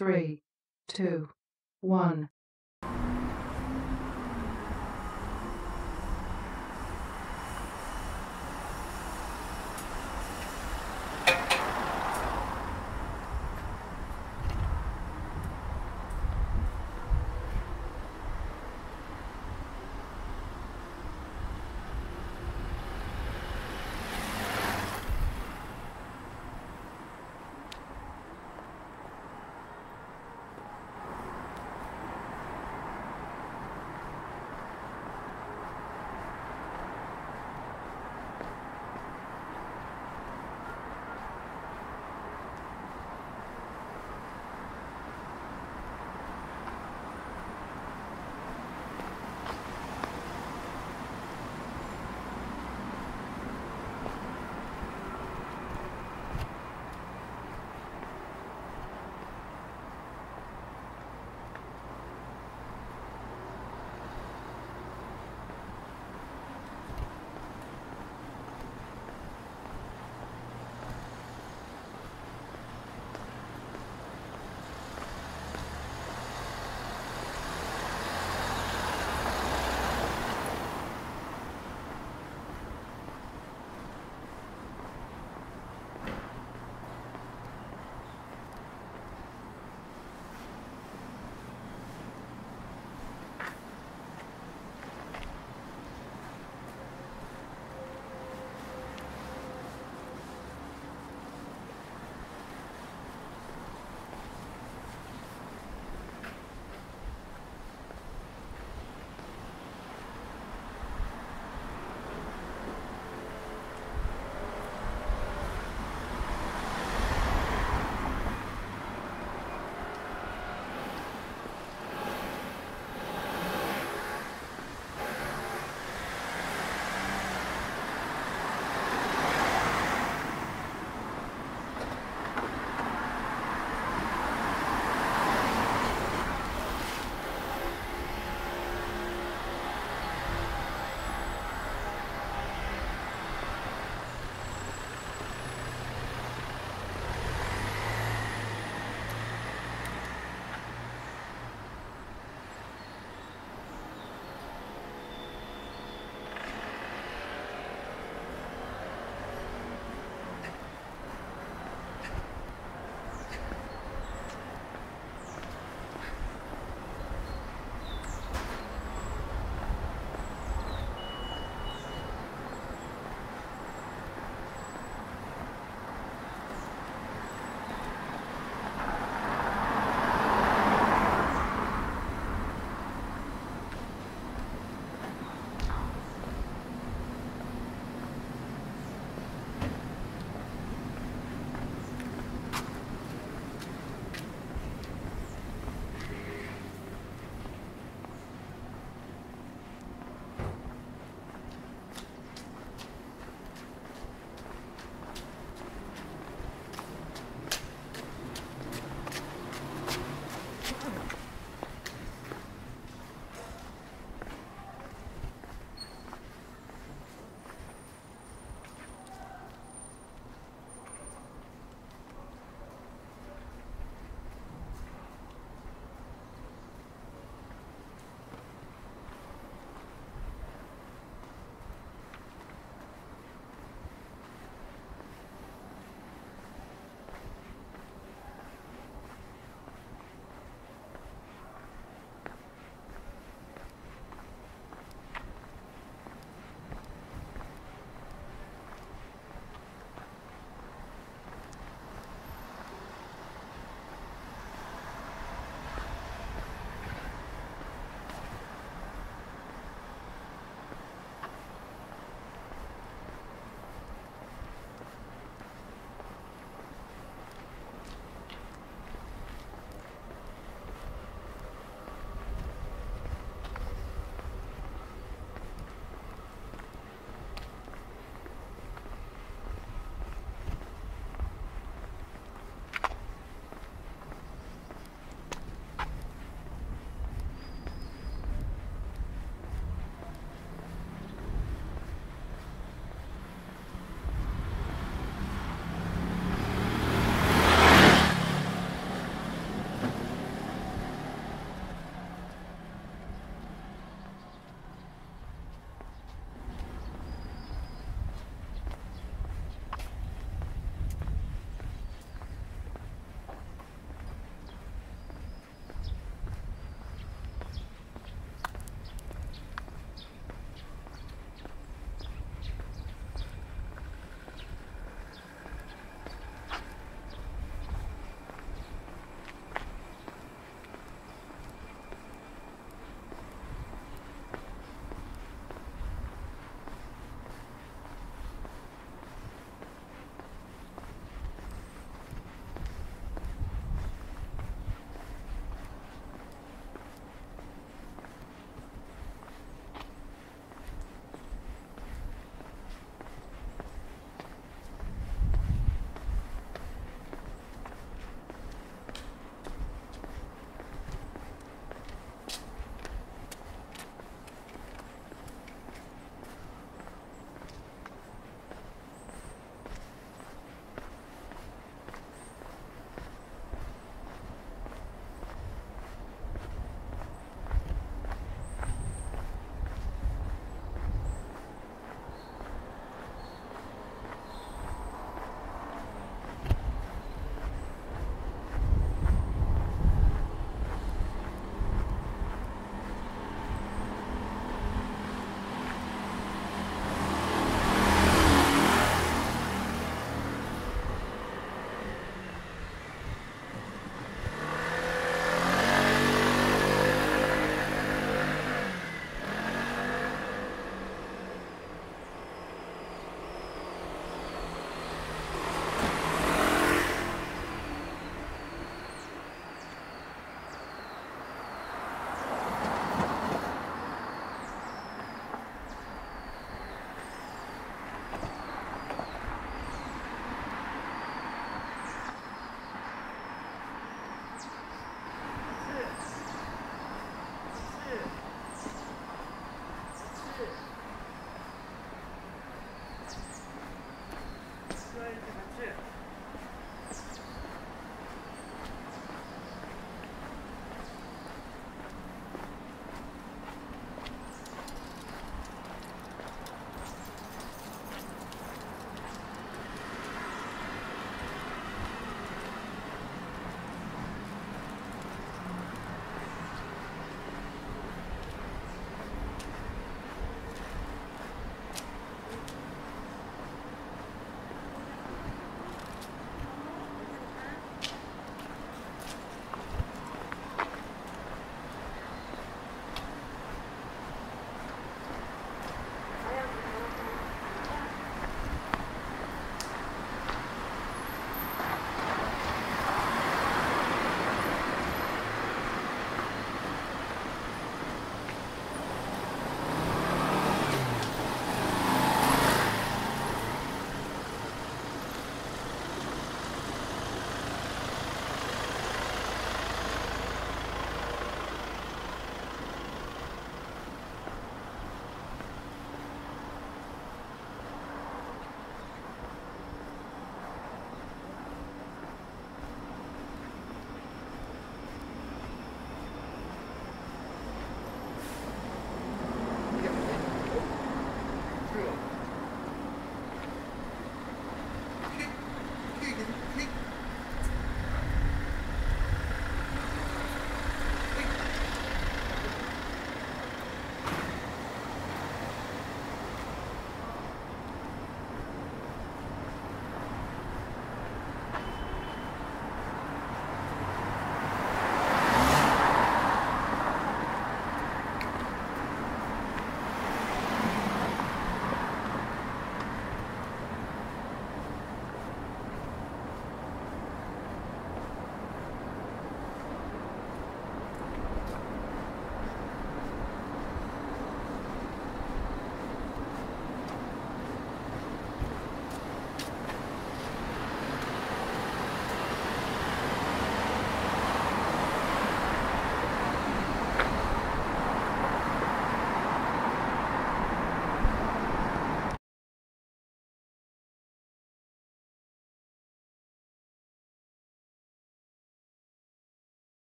3, 2, 1.